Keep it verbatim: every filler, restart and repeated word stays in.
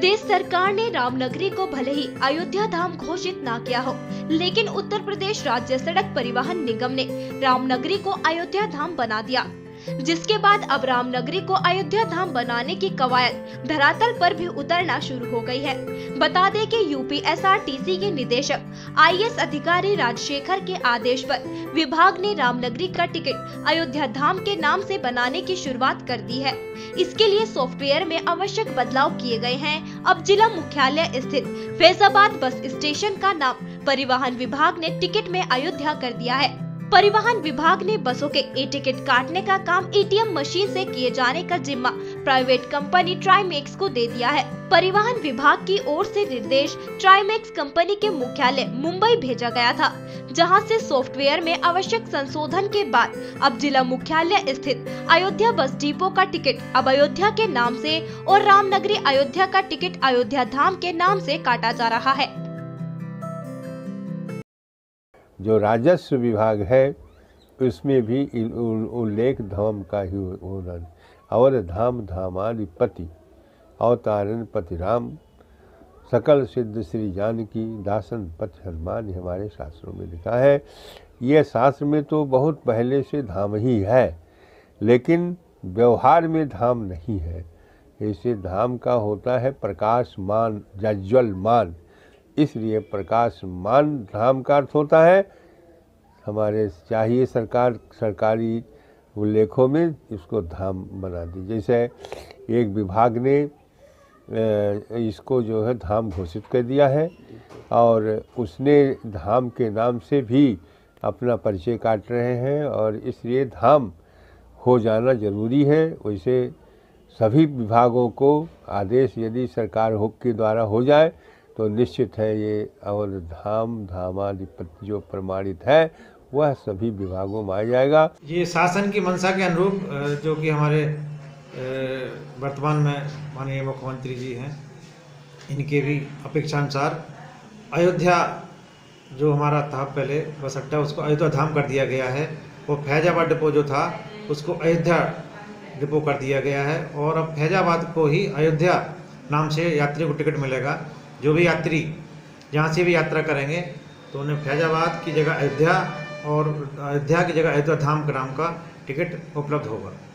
प्रदेश सरकार ने रामनगरी को भले ही अयोध्या धाम घोषित ना किया हो, लेकिन उत्तर प्रदेश राज्य सड़क परिवहन निगम ने रामनगरी को अयोध्या धाम बना दिया, जिसके बाद अब रामनगरी को अयोध्या धाम बनाने की कवायद धरातल पर भी उतरना शुरू हो गई है। बता दें कि यूपीएसआरटीसी के निदेशक आईएएस अधिकारी राजशेखर के आदेश पर विभाग ने रामनगरी का टिकट अयोध्या धाम के नाम से बनाने की शुरुआत कर दी है। इसके लिए सॉफ्टवेयर में आवश्यक बदलाव किए गए हैं। अब जिला मुख्यालय स्थित फैजाबाद बस स्टेशन का नाम परिवहन विभाग ने टिकट में अयोध्या कर दिया है। परिवहन विभाग ने बसों के ई टिकट काटने का काम ए टी एम मशीन से किए जाने का जिम्मा प्राइवेट कंपनी ट्राईमेक्स को दे दिया है। परिवहन विभाग की ओर से निर्देश ट्राईमेक्स कंपनी के मुख्यालय मुंबई भेजा गया था, जहां से सॉफ्टवेयर में आवश्यक संशोधन के बाद अब जिला मुख्यालय स्थित अयोध्या बस डिपो का टिकट अब अयोध्या के नाम से और रामनगरी अयोध्या का टिकट अयोध्या धाम के नाम से काटा जा रहा है। जो राजस्व विभाग है उसमें भी उल्लेख धाम का ही होना और धाम धामादि पति अवतारन पति राम सकल सिद्ध श्री जानकी दासन पति हनुमान, हमारे शास्त्रों में लिखा है। ये शास्त्र में तो बहुत पहले से धाम ही है, लेकिन व्यवहार में धाम नहीं है। इसे धाम का होता है प्रकाशमान, जज्ज्वलमान, इसलिए प्रकाशमान धाम का अर्थ होता है। हमारे चाहिए सरकार सरकारी उल्लेखों में इसको धाम बना दी। जैसे एक विभाग ने इसको जो है धाम घोषित कर दिया है और उसने धाम के नाम से भी अपना परिचय काट रहे हैं, और इसलिए धाम हो जाना जरूरी है। वैसे सभी विभागों को आदेश यदि सरकार हो के द्वारा हो जाए तो निश्चित है ये और धाम धामाधिपति जो प्रमाणित है वह सभी विभागों में आ जाएगा। ये शासन की मंशा के अनुरूप जो कि हमारे वर्तमान में माननीय मुख्यमंत्री जी हैं, इनके भी अपेक्षानुसार अयोध्या जो हमारा था पहले बस अड्डा, उसको अयोध्या धाम कर दिया गया है। वो फैजाबाद डिपो जो था उसको अयोध्या डिपो कर दिया गया है, और अब फैजाबाद को ही अयोध्या नाम से यात्रियों को टिकट मिलेगा। जो भी यात्री यहाँ से भी यात्रा करेंगे तो उन्हें फैजाबाद की जगह अयोध्या और अयोध्या की जगह अयोध्या धाम का नाम का टिकट उपलब्ध होगा।